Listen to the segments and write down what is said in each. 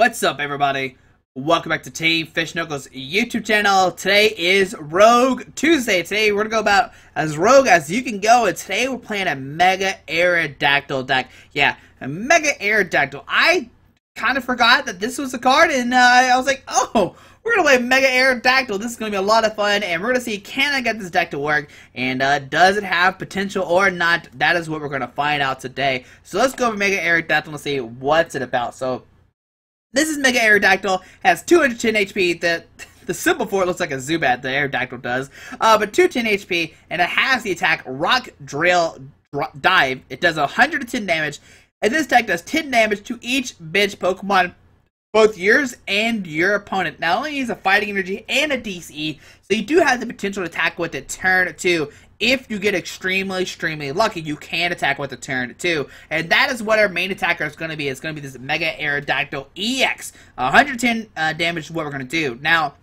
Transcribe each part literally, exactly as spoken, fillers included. What's up, everybody? Welcome back to Team Fish Knuckles YouTube channel. Today is Rogue Tuesday. Today we're gonna go about as rogue as you can go, and today we're playing a Mega Aerodactyl deck. Yeah, a Mega Aerodactyl. I kind of forgot that this was a card, and uh, I was like, oh, we're gonna play Mega Aerodactyl. This is gonna be a lot of fun, and we're gonna see, can I get this deck to work, and uh, does it have potential or not? That is what we're gonna find out today. So let's go over Mega Aerodactyl and see what's it about. So this is Mega Aerodactyl, has two hundred ten H P, the, the symbol for it looks like a Zubat, the Aerodactyl does, uh, but two hundred ten H P, and it has the attack Rock Drill Dr Dive. It does one hundred ten damage, and this deck does ten damage to each bench Pokemon, both yours and your opponent. Now, it only needs a Fighting Energy and a D C E, so you do have the potential to attack with it turn two. If you get extremely, extremely lucky, you can attack with a turn too. And that is what our main attacker is going to be. It's going to be this Mega Aerodactyl E X. one hundred ten uh, damage is what we're going to do. Now,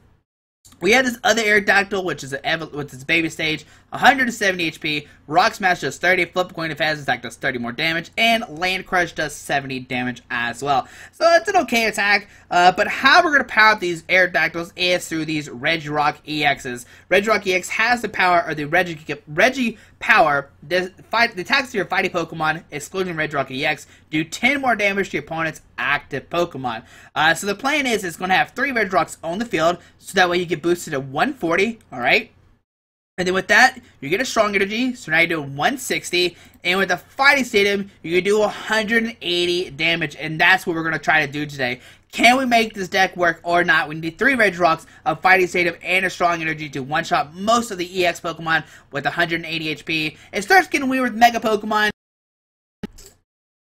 we have this other Aerodactyl, which is an with its baby stage, one hundred seventy H P. Rock Smash does thirty, Flip Coin of Fast Attack does thirty more damage, and Land Crush does seventy damage as well. So it's an okay attack, uh, but how we're going to power up these Aerodactyls is through these Regirock E Xs. Regirock E X has the power, or the Regi, Regi power, the, fight, the attacks to your fighting Pokemon, excluding Regirock E X, do ten more damage to your opponent's active Pokemon. Uh, so the plan is it's going to have three Regirocks on the field, so that way you get boosted to one forty, alright? And then with that, you get a Strong Energy, so now you're doing one sixty, and with the Fighting Stadium, you can do one hundred eighty damage, and that's what we're going to try to do today. Can we make this deck work or not? We need three Regirocks, a Fighting Stadium, and a Strong Energy to one-shot most of the E X Pokemon with one hundred eighty H P. It starts getting weird with Mega Pokemon.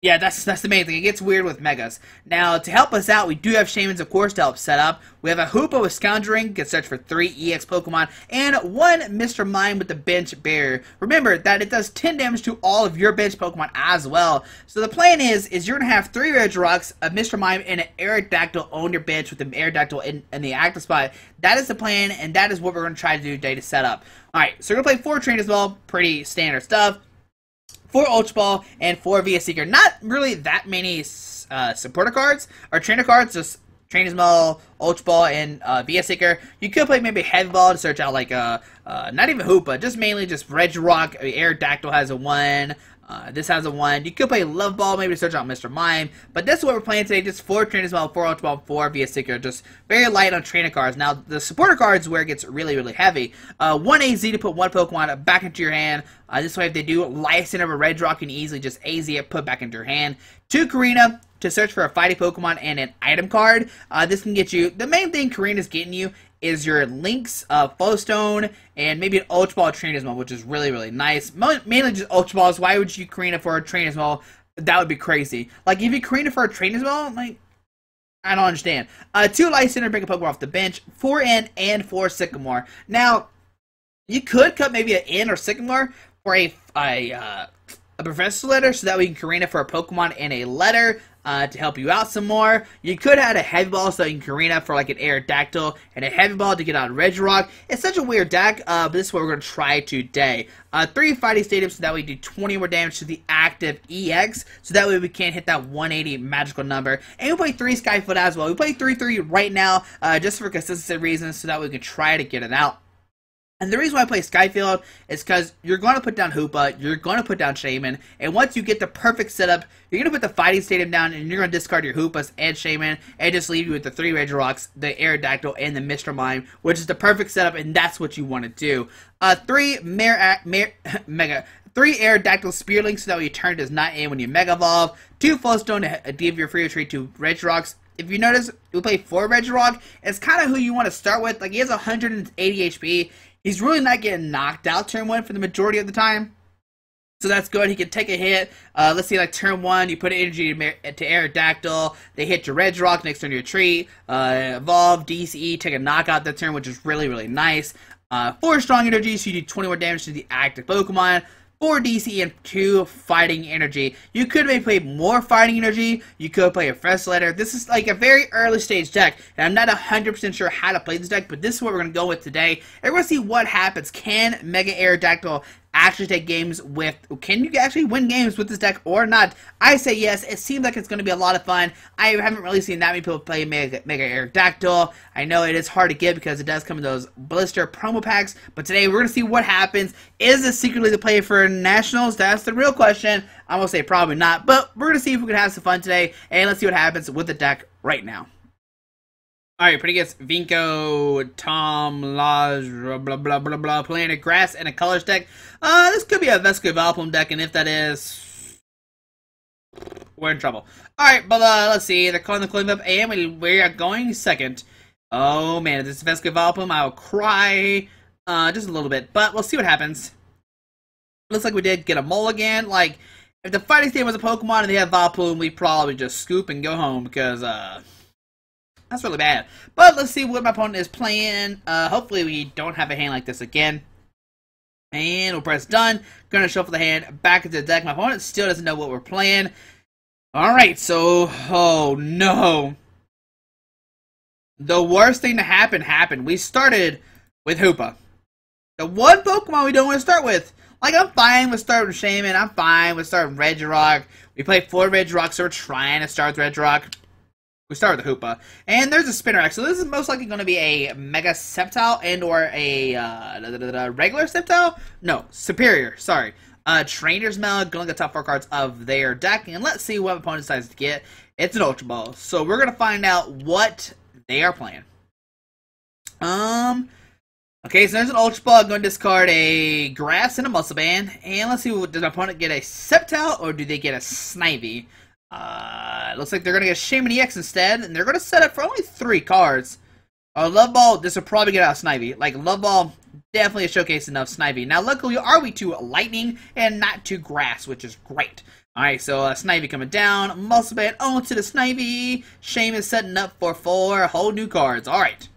Yeah, that's that's the main thing. It gets weird with Megas. Now, to help us out, we do have Shaymin's, of course, to help set up. We have a Hoopa with Scoundering, can search for three E X Pokemon, and one Mister Mime with the Bench Barrier. Remember that it does ten damage to all of your bench Pokemon as well. So the plan is, is you're going to have three Regirocks, a Mister Mime, and an Aerodactyl on your bench with the Aerodactyl in, in the active spot. That is the plan, and that is what we're going to try to do today to set up. Alright, so we're going to play four Trainers' Mail, pretty standard stuff. four Ultra Ball, and four V S Seeker. Not really that many uh, supporter cards, or trainer cards, just Trainers' Mail, Ultra Ball, and uh, V S Seeker. You could play maybe Heavy Ball to search out, like, uh, uh, not even Hoopa, just mainly just Regirock. I mean, Aerodactyl has a one, uh, this has a one. You could play Love Ball, maybe to search out Mister Mime, but that's what we're playing today, just four Trainers' Mail, four Ultra Ball, four V S Seeker, just very light on trainer cards. Now, the supporter cards where it gets really, really heavy. Uh, one A Z to put one Pokemon back into your hand. Uh, this way, if they do Lysandre over Regirock, you can easily just A Z it, put back into your hand. Two Korrina to search for a fighting Pokemon and an item card. Uh, this can get you, the main thing Korrina's getting you is your Links, uh, Float Stone, and maybe an Ultra Ball Trainer's Mail, which is really, really nice. Mo mainly just Ultra Balls. Why would you Korrina for a Trainer's Mail? That would be crazy. Like, if you Korrina for a Trainer's Mail, like, I don't understand. Uh, two Lysandre, bring a Pokemon off the bench. Four N and four Sycamore. Now, you could cut maybe an N or Sycamore for a, a, uh, a Professor Letter, so that we can Korrina for a Pokemon and a letter uh, to help you out some more. You could add a Heavy Ball, so you can Korrina for like an Aerodactyl and a Heavy Ball to get out Regirock. It's such a weird deck, uh, but this is what we're going to try today. Uh, three Fighting Stadiums, so that we do twenty more damage to the active E X, so that way we can hit that one eighty magical number. And we play three Skyfield as well. We play three three right now, uh, just for consistency reasons, so that we can try to get it out. And the reason why I play Skyfield is because you're going to put down Hoopa, you're going to put down Shaymin, and once you get the perfect setup, you're going to put the Fighting Stadium down, and you're going to discard your Hoopas and Shaymin, and just leave you with the three Regirocks, the Aerodactyl, and the Mister Mime, which is the perfect setup, and that's what you want to do. Uh, three Mega... Mega... Three Aerodactyl Spirit Link, so that way your turn does not end when you Mega Evolve. Two Float Stone to give your free retreat to Regirocks. If you notice, we play four Regirock. It's kind of who you want to start with. Like, he has one hundred eighty H P. He's really not getting knocked out turn one for the majority of the time. So that's good. He can take a hit. Uh, let's see, like turn one, you put an energy to, to Aerodactyl. They hit your Regirock next turn to your tree. Uh, evolve, D C E, take a knockout that turn, which is really, really nice. Uh, four Strong Energy, so you do twenty more damage to the active Pokemon. four D C E and two Fighting Energy. You could maybe play more Fighting Energy. You could play a Fresh Letter. This is like a very early stage deck, and I'm not one hundred percent sure how to play this deck, but this is what we're going to go with today. And we're going to see what happens. Can Mega Aerodactyl actually take games with, can you actually win games with this deck or not? I say yes. It seems like it's going to be a lot of fun. I haven't really seen that many people play Mega, Mega Aerodactyl. I know it is hard to get because it does come in those blister promo packs, but today we're going to see what happens. Is this secretly the play for Nationals? That's the real question. I'm going to say probably not, but we're going to see if we can have some fun today, and let's see what happens with the deck right now. Alright, pretty good. Vinko, Tom, Laj, blah, blah, blah, blah, Planet Grass, and a Colors deck. Uh, this could be a Vesco Valplum deck, and if that is, we're in trouble. Alright, but uh, let's see. They're calling the clean up, and we, we are going second. Oh, man, if this is Vesco Valplum, I'll cry uh, just a little bit, but we'll see what happens. Looks like we did get a mulligan. Like, if the Fighting Stadium was a Pokemon and they had Valplum, we'd probably just scoop and go home, because, uh... that's really bad. But let's see what my opponent is playing. Uh, hopefully we don't have a hand like this again. And we'll press done. Gonna shuffle the hand back into the deck. My opponent still doesn't know what we're playing. Alright, so... oh, no. The worst thing to happen happened. We started with Hoopa. The one Pokemon we don't want to start with. Like, I'm fine with starting Shaymin. I'm fine with starting Regirock. We play four Regirock, so we're trying to start with Regirock. We start with the Hoopa, and there's a Spinner X, so this is most likely going to be a Mega Sceptile and or a uh, da, da, da, da, regular Sceptile? No, Serperior, sorry. Uh, Trainers' Mail, going to the top four cards of their deck, and let's see what my opponent decides to get. It's an Ultra Ball, so we're going to find out what they are playing. Um, okay, so there's an Ultra Ball. I'm going to discard a Grass and a Muscle Band, and let's see, what, does my opponent get a Sceptile, or do they get a Snivy? Uh, looks like they're going to get Shaymin E X instead, and they're going to set up for only three cards. Uh, Love Ball, this will probably get out Snivy. Like, Love Ball, definitely a showcase enough Snivy. Now, luckily, are we to Lightning and not to Grass, which is great. Alright, so uh, Snivy coming down, Muscle Band on to the Snivy. Shaymin is setting up for four whole new cards. Alright.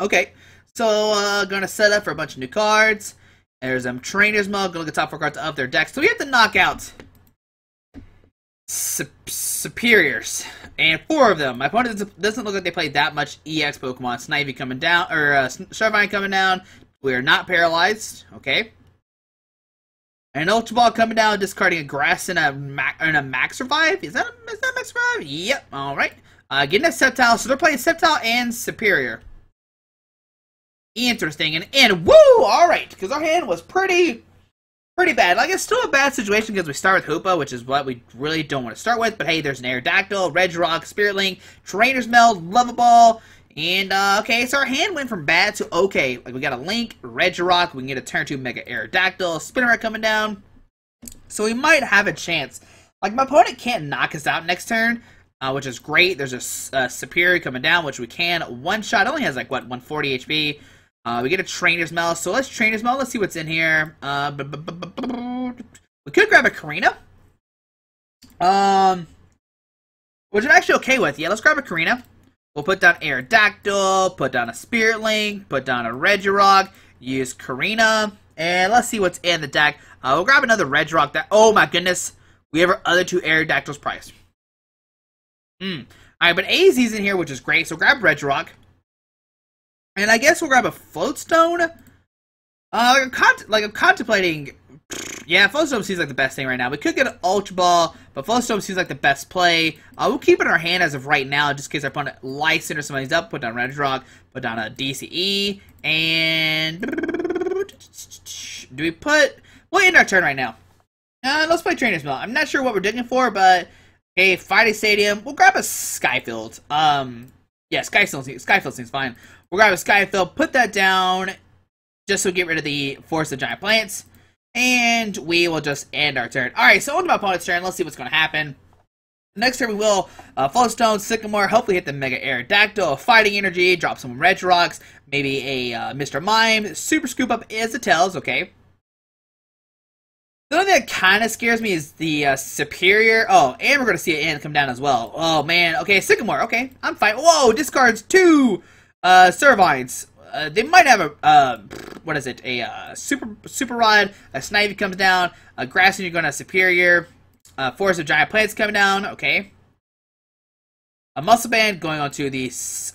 Okay, so uh, going to set up for a bunch of new cards. There's um, Trainer's Mug, going to get top four cards of their deck. So we have to knock out Superiors, and four of them. My opponent doesn't, doesn't look like they played that much E X Pokemon. Snivy coming down, or uh, Servine coming down. We are not paralyzed, okay? An Ultra Ball coming down, discarding a Grass and a, Ma and a Max Revive. Is that a, is that a Max Revive? Yep, alright. Uh, getting a Sceptile, so they're playing Sceptile and Superior. Interesting, and, and woo! Alright, because our hand was pretty... pretty bad. Like, it's still a bad situation because we start with Hoopa, which is what we really don't want to start with. But hey, there's an Aerodactyl, Regirock, Spirit Link, Trainer's Mail, Love Ball, and uh, okay, so our hand went from bad to okay. Like, we got a Link, Regirock, we can get a turn two Mega Aerodactyl, Spinarak coming down. So we might have a chance. Like, my opponent can't knock us out next turn, uh, which is great. There's a uh, Superior coming down, which we can one shot. It only has like what one forty H P. Uh, we get a Trainer's Mail, so let's Trainer's Mail, let's see what's in here. Uh, b -b -b -b -b we could grab a Korrina. Um, which I'm actually okay with. Yeah, let's grab a Korrina. We'll put down Aerodactyl, put down a Spirit Link, put down a Regirock, use Korrina, and let's see what's in the deck. Uh, we'll grab another Regirock that, oh my goodness, we have our other two Aerodactyls priced. Mm. Alright, but A Z's in here, which is great, so grab Regirock. And I guess we'll grab a Float Stone. Uh, cont like, I'm contemplating... yeah, Float Stone seems like the best thing right now. We could get an Ultra Ball, but Float Stone seems like the best play. Uh, we'll keep it in our hand as of right now, just in case our opponent Lysandre or somebody's up. Put down Regirock, put down a D C E, and... do we put... we'll end our turn right now. Uh, let's play Trainer's Mill. I'm not sure what we're digging for, but... okay, Fighting Stadium. We'll grab a Skyfield. Um... Yeah, Skyfield seems, Skyfield seems fine. We'll grab a Skyfield, put that down, just so we get rid of the Force of Giant Plants, and we will just end our turn. Alright, so on to my opponent's turn, let's see what's going to happen. Next turn we will uh, Float Stone, Sycamore, hopefully hit the Mega Aerodactyl, Fighting Energy, drop some Regirocks, maybe a uh, Mister Mime, Super Scoop Up is the Tails, okay. The only thing that kind of scares me is the uh, Superior. Oh, and we're going to see an N come down as well. Oh, man. Okay, Sycamore. Okay, I'm fine. Whoa, discards two uh, Servines. Uh, they might have a, uh, what is it, a uh, super super Rod. A Snivy comes down. A Grass, and you're going to Superior. Uh, Forest of Giant Plants coming down. Okay. A Muscle Band going on to the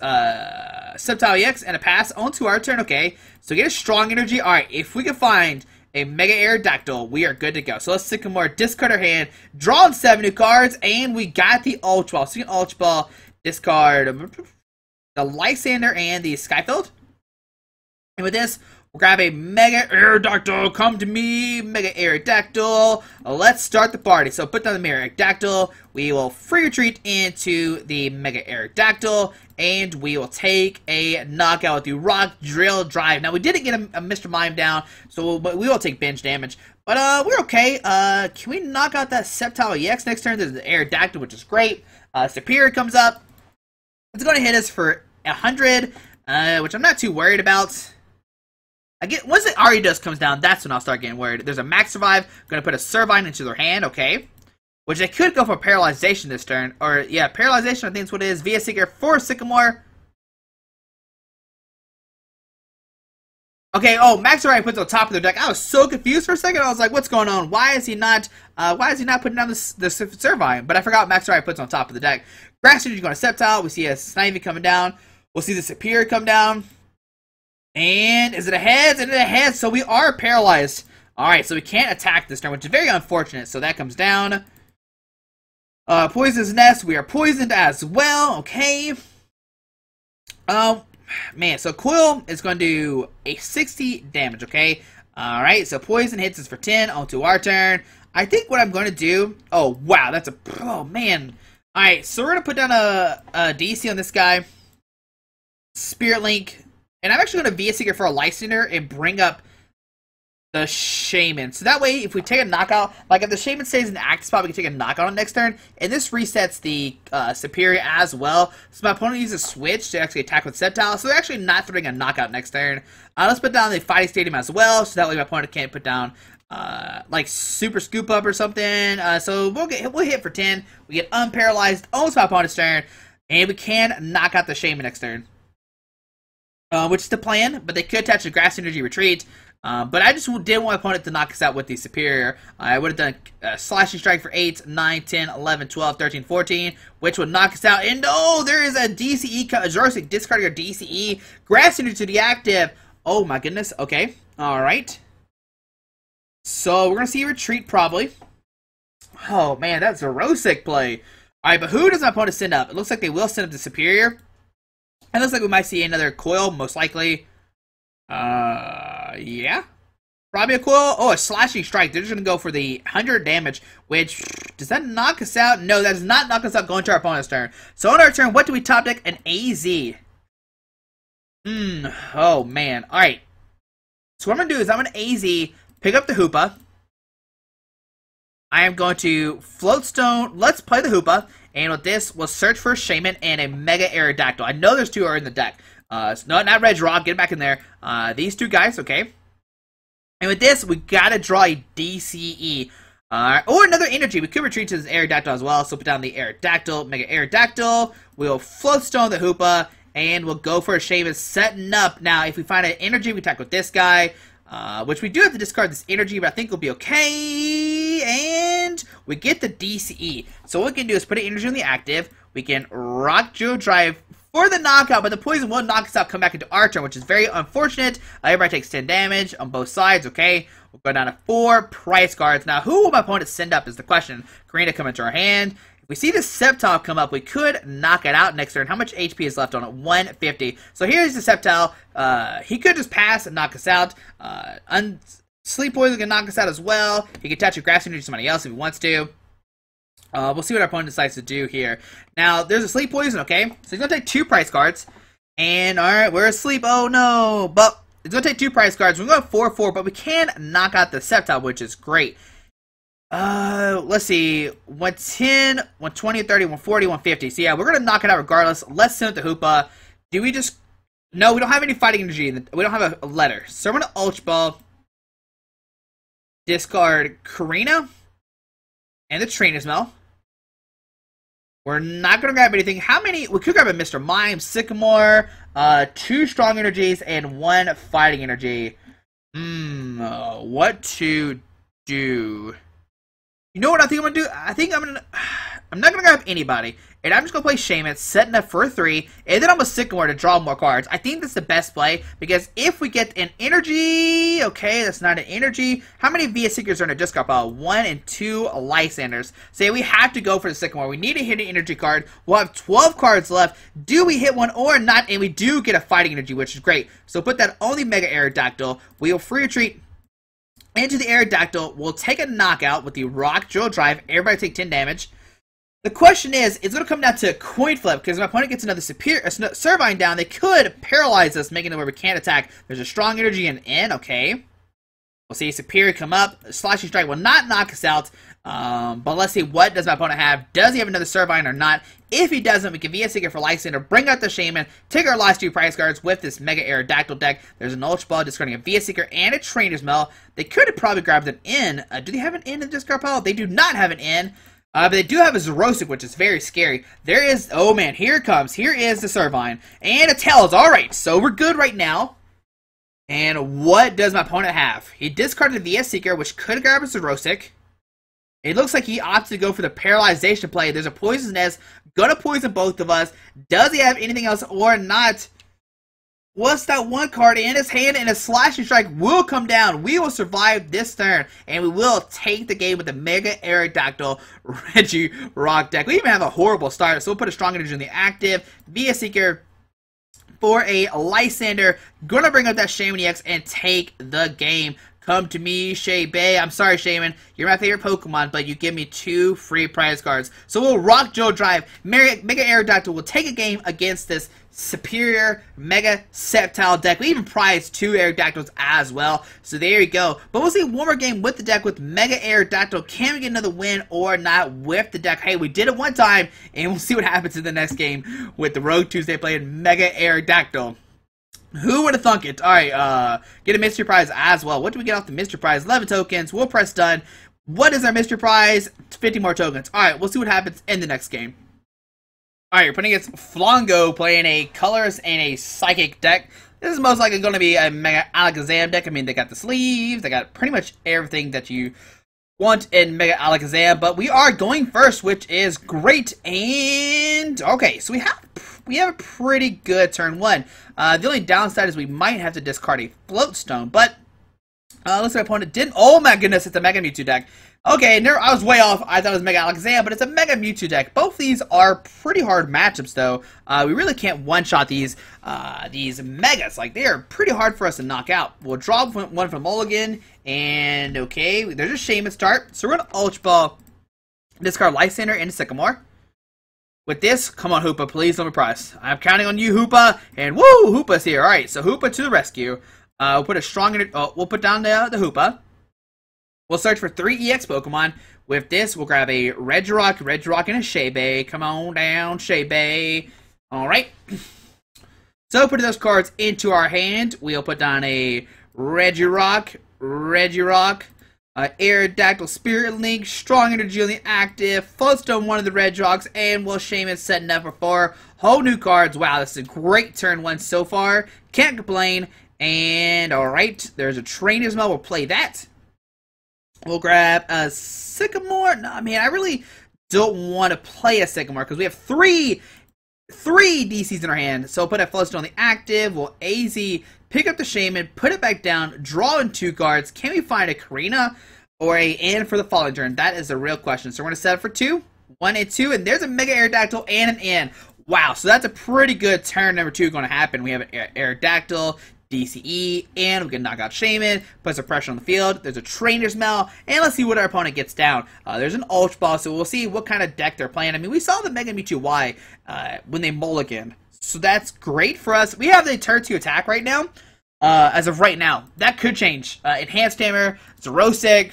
uh, Sceptile E X, and a pass on to our turn. Okay, so get a Strong Energy. All right, if we can find a Mega Aerodactyl, we are good to go. So let's Sycamore, discard our hand, draw in seven new cards, and we got the Ultra Ball. Speaking of Ultra Ball, discard the Lysandre and the Skyfield. And with this, we'll grab a Mega Aerodactyl. Come to me, Mega Aerodactyl. Let's start the party. So put down the Mega Aerodactyl. We will free retreat into the Mega Aerodactyl. And we will take a knockout with the Rock Drill Drive. Now, we didn't get a, a Mister Mime down, so we'll, but we will take bench damage. But uh, we're okay. Uh, can we knock out that Sceptile E X next turn? There's the Aerodactyl, which is great. Uh, Serperior comes up. It's going to hit us for one hundred, uh, which I'm not too worried about. I get, once it already does comes down, that's when I'll start getting worried. There's a Max Survive. I'm going to put a Servine into their hand, okay. Which they could go for Paralyzation this turn. Or, yeah, Paralyzation, I think that's what it is. V S Seeker for Sycamore. Okay, oh, Max Survive puts it on top of their deck. I was so confused for a second. I was like, what's going on? Why is he not uh, Why is he not putting down the, the Servine? But I forgot Max Survive puts on top of the deck. Grass Energy going to Sceptile. We see a Snivy coming down. We'll see the Superior come down. And is it a heads? Is it a heads? So we are paralyzed. Alright, so we can't attack this turn, which is very unfortunate. So that comes down. Uh, Poison's Nest. We are poisoned as well. Okay. Um, man, so Quill is going to do a sixty damage, okay? Alright, so Poison hits us for ten. Onto our turn. I think what I'm going to do... Oh, wow, that's a... Oh, man. Alright, so we're going to put down a, a D C on this guy. Spirit Link... And I'm actually going to V S Seeker for a Lysandre and bring up the Shaymin. So that way, if we take a knockout, like if the Shaymin stays in the active spot, we can take a knockout on next turn. And this resets the uh, Superior as well. So my opponent uses a switch to actually attack with Sceptile. So they're actually not throwing a knockout next turn. Uh, let's put down the Fighting Stadium as well. So that way my opponent can't put down uh, like Super Scoop Up or something. Uh, so we'll, get, we'll hit for ten. We get unparalyzed. Almost my opponent's turn. And we can knock out the Shaymin next turn. Uh, which is the plan, but they could attach a Grass Energy Retreat. Uh, but I just didn't want my opponent to knock us out with the Superior. Uh, I would have done a Slashing Strike for eight, nine, ten, eleven, twelve, thirteen, fourteen, which would knock us out. And oh, there is a D C E. Xerosic, discard your D C E. Grass Energy to the active. Oh my goodness. Okay. Alright. So we're going to see a Retreat probably. Oh man, that's a Xerosic play. Alright, but who does my opponent send up? It looks like they will send up the Superior. It looks like we might see another Coil, most likely. Uh, yeah. Probably a Coil. Oh, a Slashing Strike. They're just going to go for the one hundred damage, which... Does that knock us out? No, that does not knock us out going to our opponent's turn. So on our turn, what do we top deck? An A Z. Hmm. Oh, man. Alright. So what I'm going to do is I'm going to A Z, pick up the Hoopa. I am going to Float Stone. Let's play the Hoopa. And with this, we'll search for a Shaymin and a Mega Aerodactyl. I know there's two are in the deck. Uh, so no, not Regirock. Get back in there. Uh, these two guys, okay. And with this, we gotta draw a D C E. Uh, or another energy. We could retreat to this Aerodactyl as well. So put down the Aerodactyl, Mega Aerodactyl. We'll Float Stone the Hoopa. And we'll go for a Shaymin setting up. Now, if we find an energy, we attack with this guy. Uh, which we do have to discard this energy, but I think we'll be okay, and we get the D C E. So what we can do is put an energy on the active, we can Rock Drill Drive for the knockout, but the poison will knock us out, come back into our turn, which is very unfortunate. Uh, everybody takes ten damage on both sides, okay. We'll go down to four prize cards. Now, who will my opponent send up is the question. Korrina come into our hand. We see the Sceptile come up. We could knock it out next turn. How much H P is left on it? one fifty. So here's the Sceptile. Uh, he could just pass and knock us out. Uh, Sleep Poison can knock us out as well. He can attach a Grass Energy to somebody else if he wants to. Uh, we'll see what our opponent decides to do here. Now, there's a Sleep Poison, okay? So he's going to take two prize cards. And, alright, we're asleep. Oh, no. But it's going to take two prize cards. We're going four four, but we can knock out the Sceptile, which is great. Uh, let's see, one ten, one twenty, one thirty, one forty, one fifty. So yeah, we're gonna knock it out regardless. Let's send it to Hoopa. Do we just... No, we don't have any Fighting Energy. In the... We don't have a letter. So I'm gonna Ultra Ball. Discard Korrina. And the Trainers' Mail. We're not gonna grab anything. How many... We could grab a Mister Mime, Sycamore, uh, two Strong Energies, and one Fighting Energy. Hmm, uh, what to do... You know what I think I'm gonna do? I think I'm gonna. I'm not gonna grab anybody. And I'm just going to play Shaymin, setting up for a three, and then I'm with Sycamore to draw more cards. I think that's the best play, because if we get an energy, okay, that's not an energy. How many V S Seekers are in a discard pile? One and two Lysandres. So we have to go for the Sycamore. We need to hit an energy card. We'll have twelve cards left. Do we hit one or not? And we do get a fighting energy, which is great. So put that on the Mega Aerodactyl. We'll free retreat into the Aerodactyl. We'll take a knockout with the Rock Drill Drive. Everybody take ten damage. The question is, it's going to come down to a coin flip, because if my opponent gets another Superior, uh, Servine down, they could paralyze us, making it where we can't attack. There's a Strong Energy and N, okay. We'll see Superior come up. Slashing Strike will not knock us out, um, but let's see, what does my opponent have? Does he have another Servine or not? If he doesn't, we can V S Seeker for Lysandre, bring out the Shaymin, take our last two prize cards with this Mega Aerodactyl deck. There's an Ultra Ball discarding a V S Seeker and a Trainer's Mail. They could have probably grabbed an N. Uh, do they have an N in the discard pile? They do not have an N. Uh, but they do have a Xerosic, which is very scary. There is... Oh, man. Here it comes. Here is the Servine. And a Tails. All right. So we're good right now. And what does my opponent have? He discarded the V S Seeker, which could grab a Xerosic. It looks like he opted to go for the Paralyzation play. There's a Poison Nest. Gonna poison both of us. Does he have anything else or not? What's that one card in his hand? And a Slashing Strike will come down. We will survive this turn, and we will take the game with the Mega Aerodactyl Regirock deck. We even have a horrible start, so we'll put a Strong Energy in the active. V S Seeker for a Lysandre. Gonna bring up that Shaymin E X and take the game. Come to me, Shaybay. I'm sorry, Shaymin. You're my favorite Pokemon, but you give me two free prize cards. So we'll Rock Joe Drive. Mega Aerodactyl will take a game against this Superior Mega Sceptile deck. We even prized two Aerodactyls as well. So there you go. But we'll see one more game with the deck with Mega Aerodactyl. Can we get another win or not with the deck? Hey, we did it one time, and we'll see what happens in the next game with the Rogue Tuesday playing Mega Aerodactyl. Who would have thunk it? Alright, uh, get a mystery prize as well. What do we get off the mystery prize? eleven tokens. We'll press done. What is our mystery prize? fifty more tokens. Alright, we'll see what happens in the next game. Alright, you're putting against Flongo, playing a Colors and a Psychic deck. This is most likely going to be a Mega Alakazam deck. I mean, they got the sleeves. They got pretty much everything that you want in Mega Alakazam. But we are going first, which is great. And, okay, so we have... We have a pretty good turn one. Uh, the only downside is we might have to discard a Float Stone, but uh, looks like my opponent didn't. Oh my goodness, it's a Mega Mewtwo deck. Okay, never, I was way off. I thought it was Mega Alakazam, but it's a Mega Mewtwo deck. Both these are pretty hard matchups, though. Uh, we really can't one-shot these uh, these Megas. Like, they are pretty hard for us to knock out. We'll draw one from Mulligan, and okay, there's a Shaymin start. So we're going to Ultra Ball, discard Lysandre and Sycamore. With this, come on, Hoopa, please don't be prize. I'm counting on you, Hoopa, and woo, Hoopa's here. All right, so Hoopa to the rescue. Uh, we'll put a strong. Oh, we'll put down the the Hoopa. We'll search for three E X Pokemon. With this, we'll grab a Regirock, Regirock, and a Shaybay. Come on down, Shaybay. All right. So putting those cards into our hand, we'll put down a Regirock, Regirock. Uh, Aerodactyl Spirit Link, Strong Energy on the active, Float Stone one of the red rocks, and Will Shaymin setting up for four whole new cards. Wow, this is a great turn one so far. Can't complain. And alright, there's a Trainer's Mail. We'll play that. We'll grab a Sycamore. No, I mean, I really don't want to play a Sycamore because we have three three D Cs in our hand. So we'll put a Float Stone on the active. We'll A Z. Pick up the Shaymin, put it back down, draw in two cards. Can we find a Korrina or a N for the following turn? That is the real question. So we're going to set up for two, one and two, and there's a Mega Aerodactyl and an N. Wow, so that's a pretty good turn number two going to happen. We have an Aerodactyl, D C E, and we can knock out Shaymin, put some pressure on the field. There's a Trainer's Mail, and let's see what our opponent gets down. Uh, there's an Ultra Ball, so we'll see what kind of deck they're playing. I mean, we saw the Mega Mewtwo Y uh, when they mulligan. So that's great for us. We have the turn two attack right now. Uh, as of right now. That could change. Uh, Enhanced Hammer, Xerosic,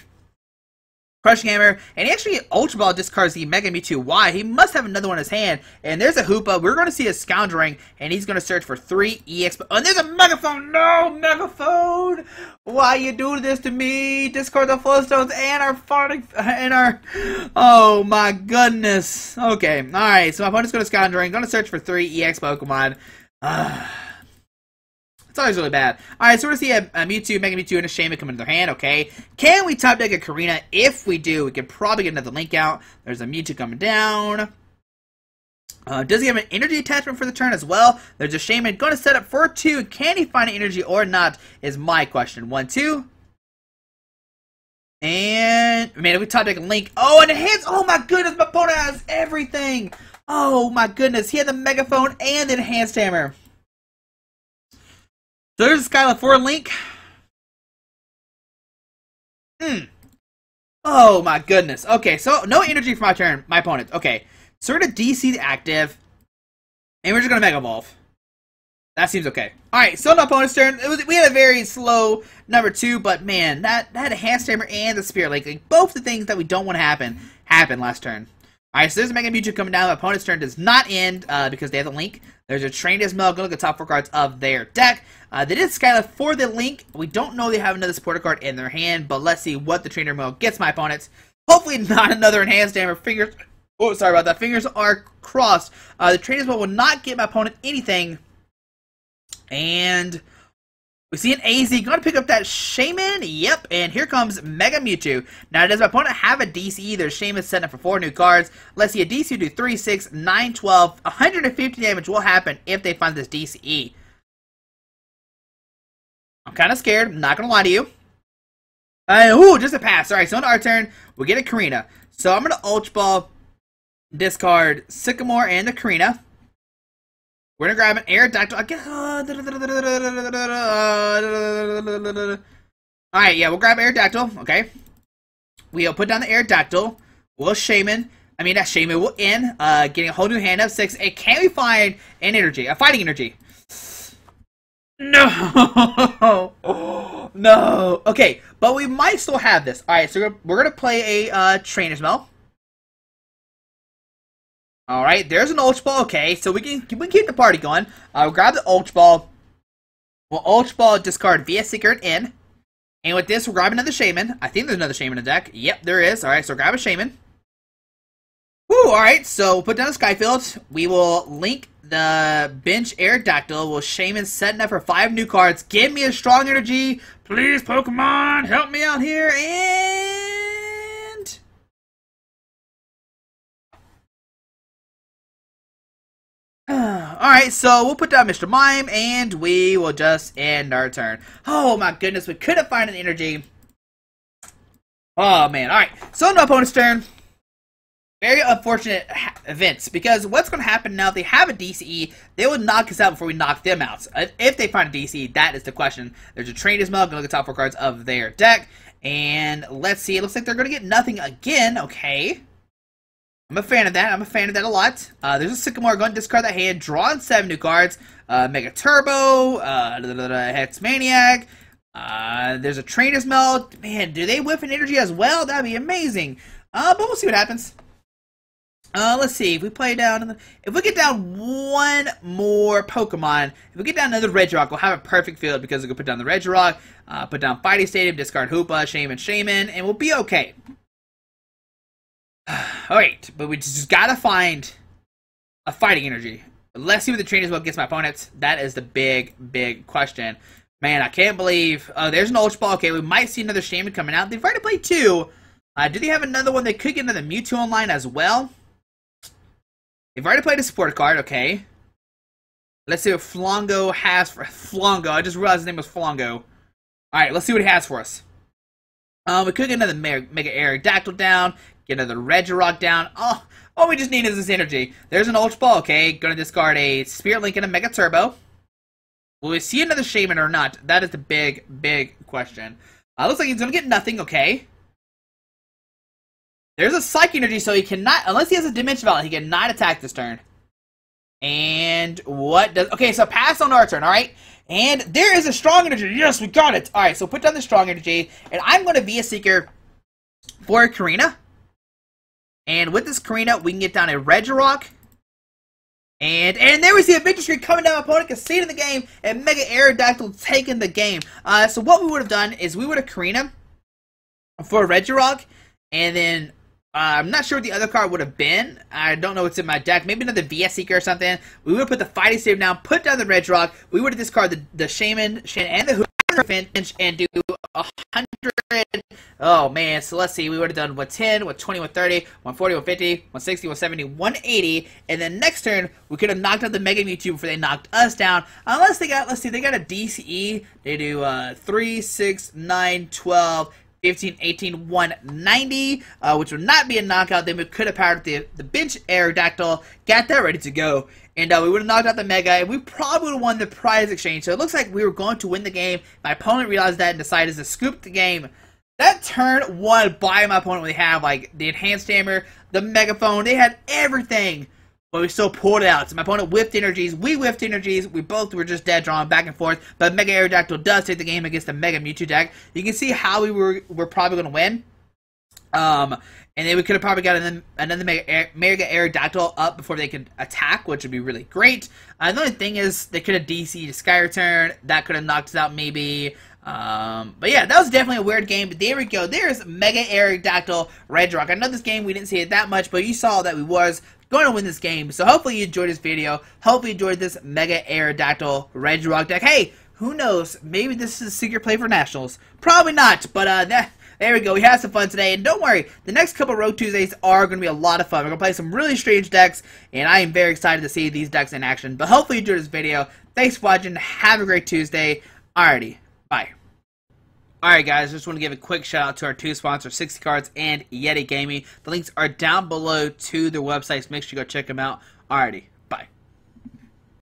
Crushing Hammer, and actually Ultra Ball discards the Mega Mewtwo Y. He must have another one in his hand. And there's a Hoopa. We're going to see a Scoundering, and he's going to search for three E X. Oh, and there's a Megaphone. No, Megaphone. Why you do this to me? Discard the Flow Stones and our farting and our. Oh my goodness. Okay. All right. So my opponent's going to Scoundering. Going to search for three E X Pokemon. Uh, It's always really bad. Alright, so we're going to see a, a Mewtwo, Mega Mewtwo, and a Shaymin come into their hand, okay. Can we top deck a Korrina? If we do, we could probably get another Link out. There's a Mewtwo coming down. Uh, does he have an energy attachment for the turn as well? There's a Shaymin going to set up for two. Can he find an energy or not is my question. One, two. And, man, we talked like Link. Oh, and Enhanced. Oh, my goodness. My opponent has everything. Oh, my goodness. He had the Megaphone and Enhanced Hammer. So there's a Skyla for Link. Hmm. Oh, my goodness. Okay, so no energy for my turn. My opponent. Okay. So we're going to D C the active, and we're just going to Mega Evolve. That seems okay. Alright, so on opponent's turn, it was, we had a very slow number two, but man, that, that Enhanced Hammer and the Spirit Link, like, both the things that we don't want to happen, happened last turn. Alright, so there's a Mega Mewtwo coming down. My opponent's turn does not end uh, because they have the Link. There's a Trainers' Mail. Go look at the top four cards of their deck. Uh, they did Skyla for the Link. We don't know they have another supporter card in their hand, but let's see what the Trainers' Mail gets my opponents. Hopefully not another Enhanced Hammer. Fingers... Oh, sorry about that. Fingers are crossed. Uh, the Trainers' Mail will not get my opponent anything. And we see an A Z going to pick up that Shaymin. Yep, and here comes Mega Mewtwo. Now, does my opponent have a D C E? There's Shaymin set up for four new cards. Let's see a D C E do three, six, nine, twelve. one hundred fifty damage will happen if they find this D C E. I'm kind of scared. I'm not going to lie to you. Uh, ooh, just a pass. All right, so on our turn, we get a Korrina. So I'm going to Ultra Ball, discard Sycamore and the Korrina. We're gonna grab an Aerodactyl. I guess. Uh, Alright, yeah, we'll grab Aerodactyl. Okay. We'll put down the Aerodactyl. We'll Shaymin. I mean, that Shaymin will end. Uh, getting a whole new hand up six. And can we find an energy? A fighting energy. No! No! Okay, but we might still have this. Alright, so we're gonna play a uh, Trainer's Mail. Alright, there's an Ultra Ball, okay, so we can, we can keep the party going. Uh, we'll grab the Ultra Ball. We'll Ultra Ball, discard V S Seeker and N. And with this, we'll grab another Shaymin. I think there's another Shaymin in the deck. Yep, there is. Alright, so grab a Shaymin. Woo, alright, so we'll put down a Skyfield. We will Link the bench Aerodactyl. We'll Shaymin setting up for five new cards. Give me a Strong Energy. Please, Pokemon, help me out here. And... Alright, so we'll put down Mister Mime, and we will just end our turn. Oh my goodness, we couldn't find an energy. Oh man, alright. So on the opponent's turn, very unfortunate events, because what's going to happen now, if they have a D C E, they will knock us out before we knock them out. If they find a D C E, that is the question. There's a Trainer's Mail, going to look at the top four cards of their deck, and let's see, it looks like they're going to get nothing again, okay. I'm a fan of that. I'm a fan of that a lot. Uh, there's a Sycamore. Going to discard that hand. Drawn seven new cards. Uh, Mega Turbo. Uh, Hex Maniac. Uh, there's a Trainer's Mail. Man, do they whiff an energy as well? That'd be amazing. Uh, but we'll see what happens. Uh, let's see. If we play down... If we get down one more Pokemon, if we get down another Regirock, we'll have a perfect field because we can put down the Regirock, uh, put down Fighting Stadium, discard Hoopa, Shaymin, Shaymin, and we'll be okay. Alright, but we just gotta find a fighting energy. Let's see what the Trainer's Mail gets my opponents. That is the big, big question. Man, I can't believe... Oh, there's an Ultra Ball. Okay, we might see another Shaymin coming out. They've already played two. Uh, do they have another one? They could get another Mewtwo online as well. They've already played a support card. Okay. Let's see what Flongo has for... Flongo. I just realized his name was Flongo. Alright, let's see what he has for us. Um, we could get another Mega Aerodactyl down. Get another Regirock down. Oh, all we just need is this energy. There's an Ultra Ball, okay. Gonna discard a Spirit Link and a Mega Turbo. Will we see another Shaymin or not? That is the big, big question. Uh, looks like he's gonna get nothing, okay. There's a Psychic Energy, so he cannot, unless he has a Dimension Valve, he cannot attack this turn. And what does, okay, so pass on our turn, alright? And there is a Strong Energy. Yes, we got it. Alright, so put down the Strong Energy, and I'm gonna be a Seeker for Korrina. And with this Korrina, we can get down a Regirock. And and there we see a victory streak coming down. My opponent conceding the game, and Mega Aerodactyl taking the game. Uh, so what we would have done is we would have Korrina for a Regirock. And then uh, I'm not sure what the other card would have been. I don't know what's in my deck. Maybe another V S Seeker or something. We would have put the Fighting Stadium down, put down the Regirock. We would have discarded the, the Shaymin, Shaymin and the Hoopa and do one hundred. Oh, man. So let's see. We would have done one ten, one twenty, one thirty, one forty, one fifty, one sixty, one seventy, one eighty. And then next turn, we could have knocked out the Mega Mewtwo before they knocked us down. Unless they got, let's see, they got a D C E. They do uh, three, six, nine, twelve, fifteen, eighteen, one ninety, uh, which would not be a knockout. Then we could have powered up the, the bench Aerodactyl, got that ready to go, and uh, we would have knocked out the Mega, and we probably would have won the prize exchange. So it looks like we were going to win the game. My opponent realized that and decided to scoop the game. That turn one by my opponent, we have like the Enhanced Hammer, the Megaphone, they had everything, but we still pulled it out. So my opponent whiffed energies, we whiffed energies, we both were just dead drawn back and forth, but Mega Aerodactyl does take the game against the Mega Mewtwo deck. You can see how we were, were probably going to win. Um, and then we could have probably gotten another Mega, Mega Aerodactyl up before they could attack, which would be really great. Another thing is they could have D C'd Sky Return. That could have knocked us out maybe. Um, but yeah, that was definitely a weird game. But there we go. There's Mega Aerodactyl Regirock. I know this game we didn't see it that much, but you saw that we was going to win this game. So hopefully you enjoyed this video. Hopefully you enjoyed this Mega Aerodactyl Regirock deck. Hey, who knows? Maybe this is a secret play for Nationals. Probably not, but uh, that... There we go, we had some fun today, and don't worry, the next couple Road Tuesdays are going to be a lot of fun. We're going to play some really strange decks, and I am very excited to see these decks in action. But hopefully you enjoyed this video. Thanks for watching, have a great Tuesday. Alrighty, bye. Alright guys, just want to give a quick shout out to our two sponsors, sixty cards and Yeti Gaming. The links are down below to their websites, make sure you go check them out. Alrighty.